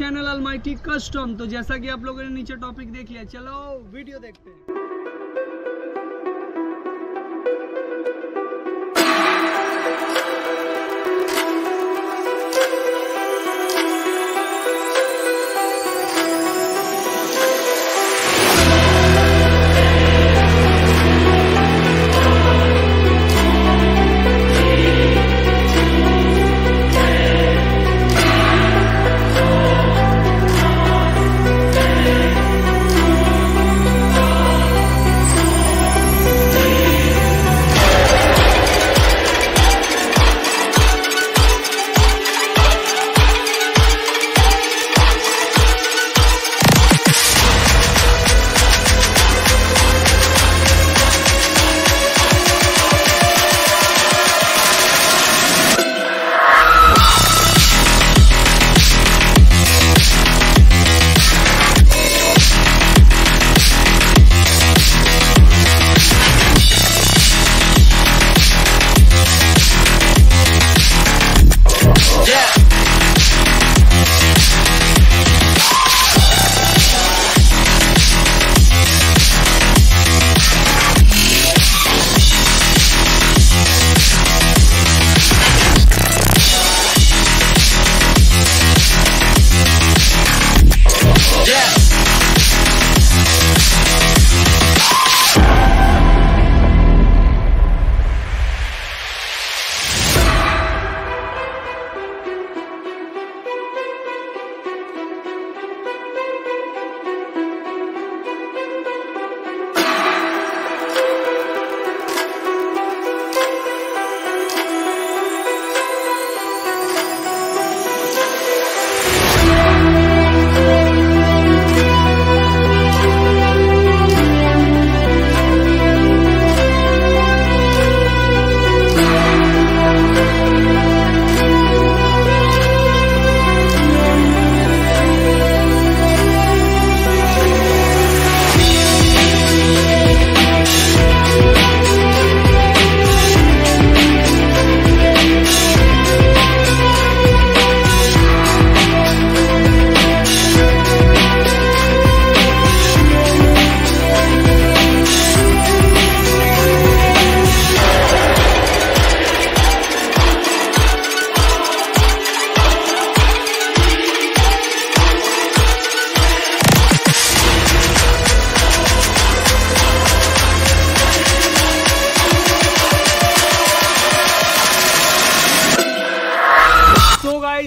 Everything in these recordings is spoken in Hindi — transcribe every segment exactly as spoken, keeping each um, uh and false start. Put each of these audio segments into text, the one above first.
Channel Almighty custom. तो जैसा कि आप लोगों ने नीचे टॉपिक देख लिया, चलो वीडियो देखते हैं।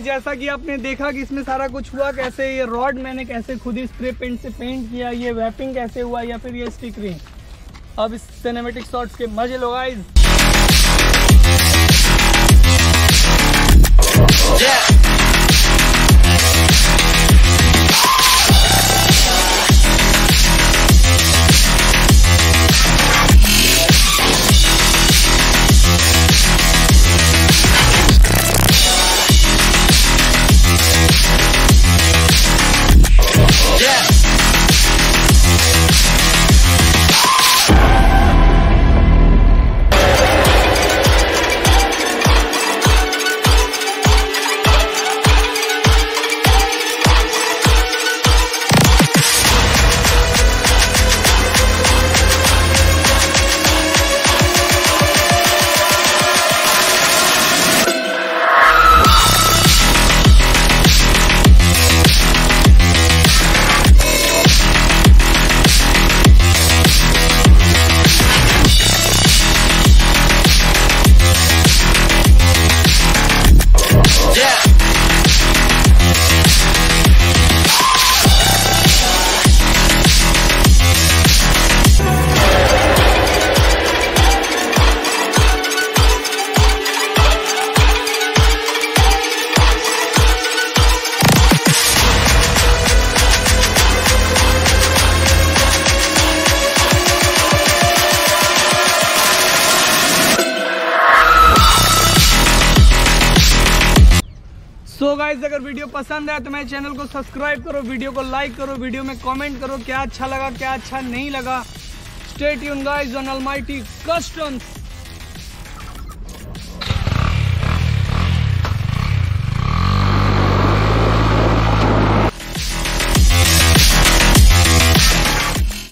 जैसा कि आपने देखा कि इसमें सारा कुछ हुआ कैसे, ये रॉड मैंने कैसे खुद ही स्प्रे पेंट से पेंट किया, ये वैपिंग कैसे हुआ, या फिर ये स्टिक रिंग। अब इस सिनेमेटिक शॉट्स के मजे लो गाइस। तो गाइस अगर वीडियो पसंद है तो मेरे चैनल को सब्सक्राइब करो, वीडियो को लाइक करो, वीडियो में कमेंट करो क्या अच्छा लगा क्या अच्छा नहीं लगा। Stay tuned guys on almighty customs.